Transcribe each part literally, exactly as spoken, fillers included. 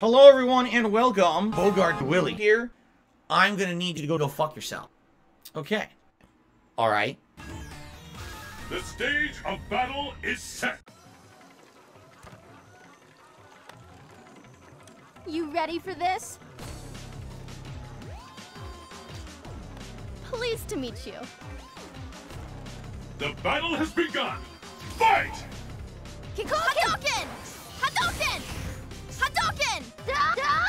Hello everyone and welcome, Bogart Willy here. I'm gonna need you to go go fuck yourself. Okay. Alright. The stage of battle is set. You ready for this? Pleased to meet you. The battle has begun. Fight! Kikou! Hadouken! Hadouken! Hadouken!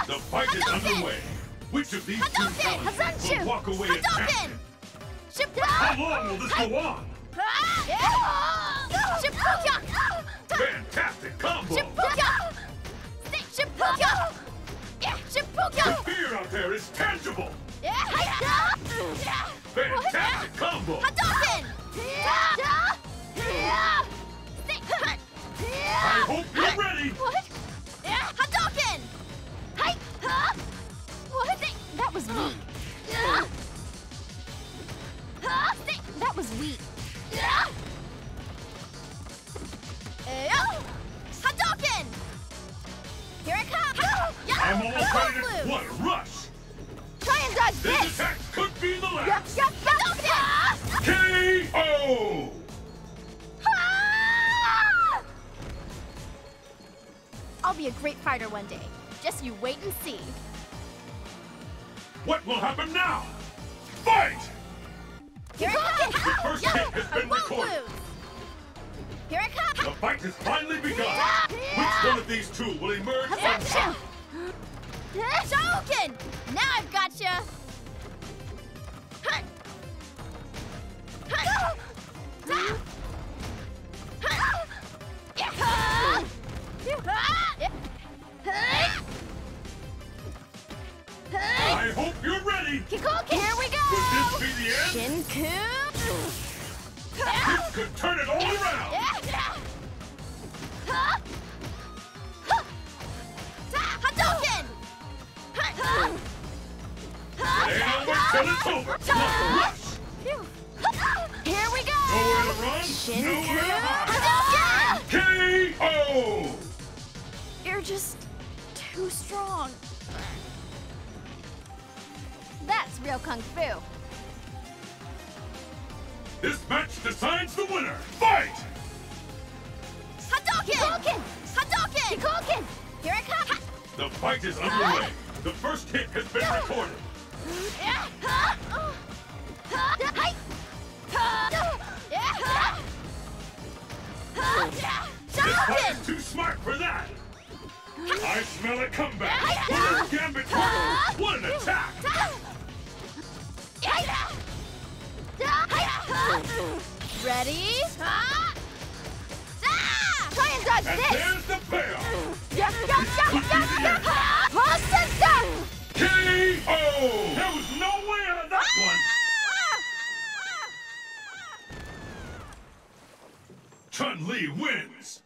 The fight Hadouken! Is underway. Which of these two talents will walk away and champion? How long will this go on? Fantastic combo! The fear out there is tangible! Fantastic combo! Hadouken! I hope you're ready! What? Hadouken! Hi! Huh? What? That was weak. Huh? That was weak. Hadouken! Here it comes! I'm almost ready to... What a rush! Try and dodge this! This attack could be the last! Yup, yup, yup! K O! I'll be a great fighter one day. Just you wait and see. What will happen now? Fight! Here it comes! The first hit has been recorded. Here it comes! The fight has finally begun. Which one of these two will emerge? Gotcha! Shokin! Now I've got ya. I hope you're ready! Kikou, here we go! Could this be the end? Shinkuuu! This could turn it all around! Hadouken! Stay over till it's over! Here we go! Nowhere to run, nowhere to hide! Hadouken! K O! You're just too strong. That's real kung fu. This match decides the winner. Fight! Hadouken! Hadouken! Hadouken! Hadouken! Here it comes! The fight is underway. The first hit has been recorded. This fight is too smart for that. I smell a comeback. What a Gambit! What an attack! Ready? Ah! Try and dodge and this! There's the payoff! Yup, yup, yup, yup, yup! K O! There was no way out of that ah! one! Ah! Chun-Li wins!